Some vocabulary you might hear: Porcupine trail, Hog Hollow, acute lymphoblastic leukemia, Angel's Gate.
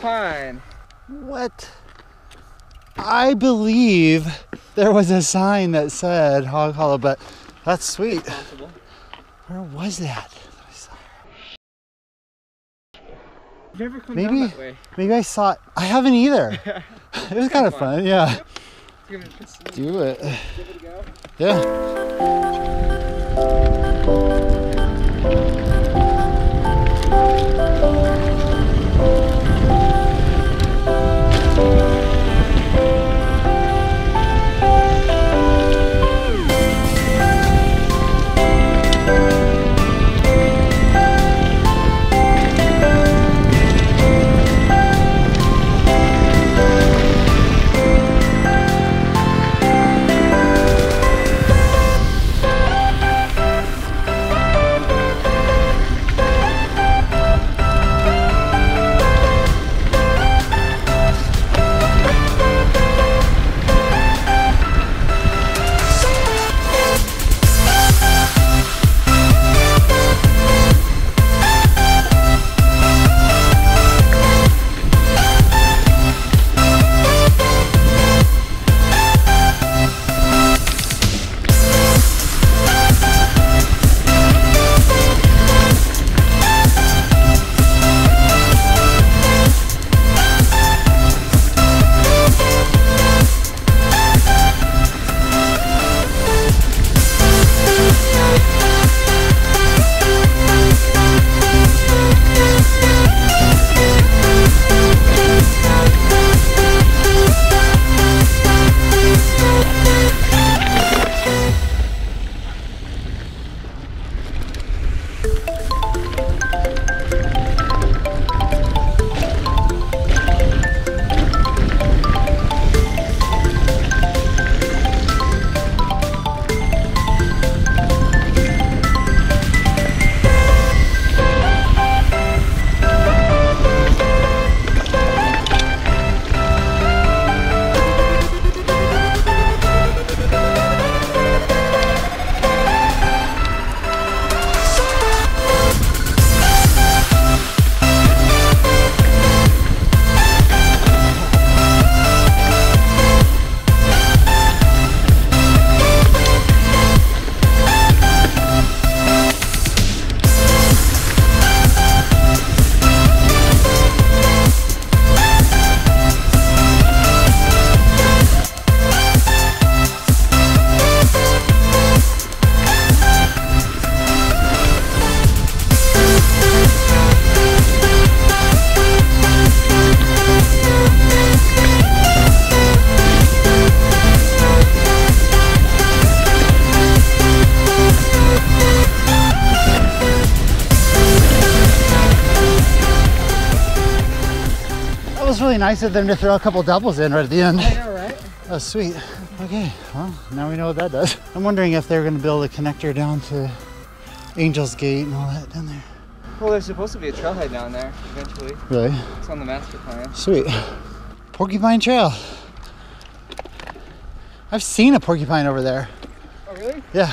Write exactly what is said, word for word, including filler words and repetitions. porcupine. What? I believe there was a sign that said Hog Hollow, but that's sweet. Where was that? I've never come maybe, down that way. Maybe I saw it. I haven't either. It was kind of fun, yeah. Yep. Let's do it. Give it a go. Yeah. Nice of them to throw a couple doubles in right at the end. I know, right? That was sweet. Okay, well, now we know what that does. I'm wondering if they're going to build a connector down to Angel's Gate and all that down there. Well, there's supposed to be a trailhead down there eventually. Really? It's on the master plan. Sweet. Porcupine Trail. I've seen a porcupine over there. Oh, really? Yeah.